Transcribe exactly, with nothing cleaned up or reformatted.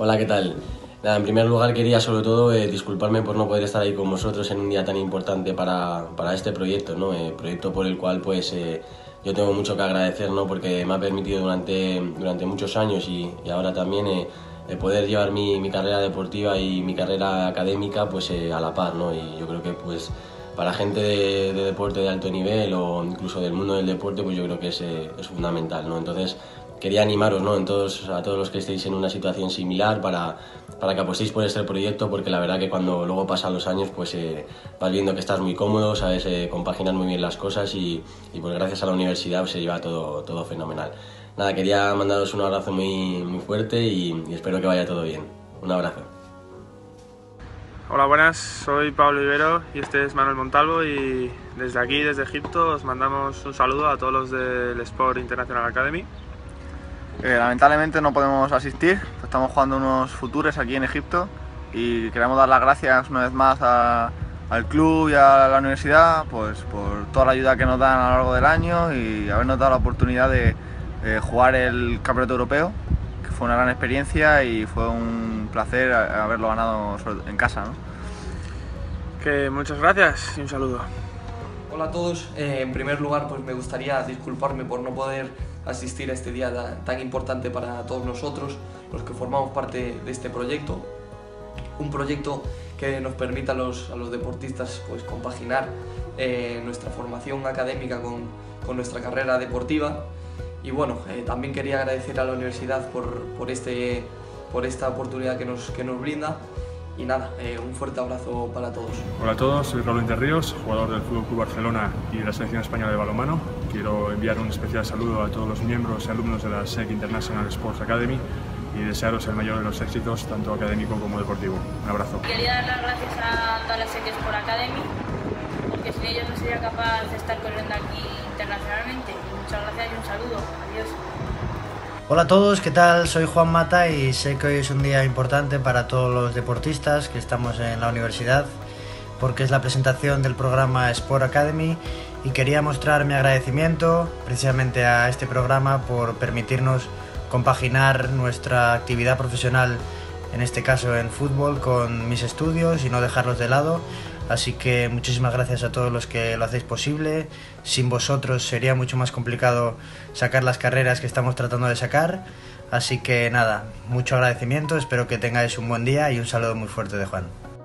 Hola, ¿qué tal? Nada, en primer lugar quería sobre todo eh, disculparme por no poder estar ahí con vosotros en un día tan importante para, para este proyecto, ¿no? Eh, proyecto por el cual pues eh, yo tengo mucho que agradecer, ¿no? Porque me ha permitido durante, durante muchos años y, y ahora también eh, eh, poder llevar mi, mi carrera deportiva y mi carrera académica pues eh, a la par, ¿no? Y yo creo que pues para gente de, de deporte de alto nivel o incluso del mundo del deporte pues yo creo que es, eh, es fundamental, ¿no? Entonces quería animaros, ¿no? Entonces, a todos los que estéis en una situación similar para, para que apostéis por este proyecto, porque la verdad que cuando luego pasan los años pues eh, vas viendo que estás muy cómodo, sabes eh, compaginar muy bien las cosas y, y pues gracias a la universidad pues, se lleva todo, todo fenomenal. Nada, quería mandaros un abrazo muy, muy fuerte y, y espero que vaya todo bien. Un abrazo. Hola, buenas, soy Pablo Ibero y este es Manuel Montalvo y desde aquí, desde Egipto, os mandamos un saludo a todos los del Sport International Academy. Eh, lamentablemente no podemos asistir, estamos jugando unos futures aquí en Egipto y queremos dar las gracias una vez más a, al club y a la universidad pues, por toda la ayuda que nos dan a lo largo del año y habernos dado la oportunidad de eh, jugar el Campeonato Europeo, que fue una gran experiencia y fue un placer haberlo ganado en casa, ¿no? Que muchas gracias y un saludo. Hola a todos, eh, en primer lugar pues me gustaría disculparme por no poder asistir a este día tan importante para todos nosotros, los que formamos parte de este proyecto. Un proyecto que nos permita a los, a los deportistas pues, compaginar eh, nuestra formación académica con, con nuestra carrera deportiva. Y bueno, eh, también quería agradecer a la universidad por, por, este, por esta oportunidad que nos, que nos brinda. Y nada, eh, un fuerte abrazo para todos. Hola a todos, soy Raúl Interríos, jugador del F C Barcelona y de la Selección Española de Balonmano. Quiero enviar un especial saludo a todos los miembros y alumnos de la S E K International Sports Academy y desearos el mayor de los éxitos, tanto académico como deportivo. Un abrazo. Quería dar las gracias a toda la S E K Sport Academy, porque sin ellos no sería capaz de estar corriendo aquí internacionalmente. Muchas gracias y un saludo. Adiós. Hola a todos, ¿qué tal? Soy Juan Mata y sé que hoy es un día importante para todos los deportistas que estamos en la universidad porque es la presentación del programa Sport Academy y quería mostrar mi agradecimiento precisamente a este programa por permitirnos compaginar nuestra actividad profesional, en este caso en fútbol, con mis estudios y no dejarlos de lado. Así que muchísimas gracias a todos los que lo hacéis posible. Sin vosotros sería mucho más complicado sacar las carreras que estamos tratando de sacar. Así que nada, mucho agradecimiento, espero que tengáis un buen día y un saludo muy fuerte de Juan.